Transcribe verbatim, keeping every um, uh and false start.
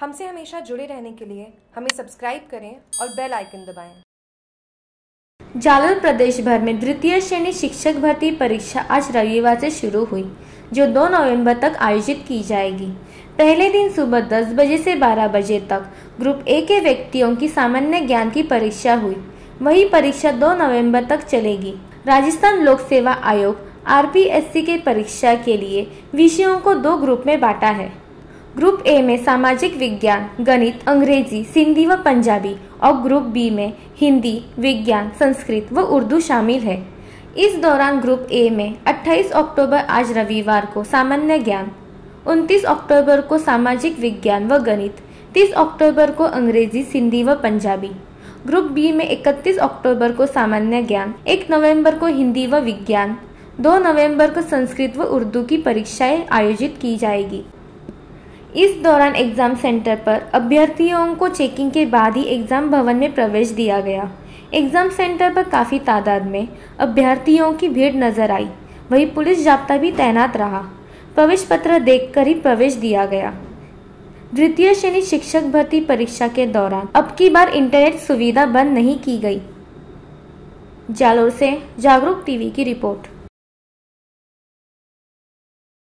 हमसे हमेशा जुड़े रहने के लिए हमें सब्सक्राइब करें और बेल आइकन दबाएं। जालोर प्रदेश भर में द्वितीय श्रेणी शिक्षक भर्ती परीक्षा आज रविवार से शुरू हुई, जो दो नवंबर तक आयोजित की जाएगी। पहले दिन सुबह दस बजे से बारह बजे तक ग्रुप ए के व्यक्तियों की सामान्य ज्ञान की परीक्षा हुई। वही परीक्षा दो नवंबर तक चलेगी। राजस्थान लोक सेवा आयोग आर पी एस सी के परीक्षा के लिए विषयों को दो ग्रुप में बांटा है। ग्रुप ए में सामाजिक विज्ञान, गणित, अंग्रेजी, सिंधी व पंजाबी और ग्रुप बी में हिंदी, विज्ञान, संस्कृत व उर्दू शामिल है। इस दौरान ग्रुप ए में अट्ठाईस अक्टूबर आज रविवार को सामान्य ज्ञान, उनतीस अक्टूबर को सामाजिक विज्ञान व गणित, तीस अक्टूबर को अंग्रेजी, सिंधी व पंजाबी। ग्रुप बी में इकतीस अक्टूबर को सामान्य ज्ञान, एक नवंबर को हिंदी व विज्ञान, दो नवंबर को संस्कृत व उर्दू की परीक्षाएं आयोजित की जाएगी। इस दौरान एग्जाम सेंटर पर अभ्यर्थियों को चेकिंग के बाद ही एग्जाम भवन में प्रवेश दिया गया। एग्जाम सेंटर पर काफ़ी तादाद में अभ्यर्थियों की भीड़ नजर आई। वहीं पुलिस जाब्ता भी तैनात रहा। प्रवेश पत्र देखकर ही प्रवेश दिया गया। द्वितीय श्रेणी शिक्षक भर्ती परीक्षा के दौरान अब की बार इंटरनेट सुविधा बंद नहीं की गई। जालोर से जागरूक टीवी की रिपोर्ट।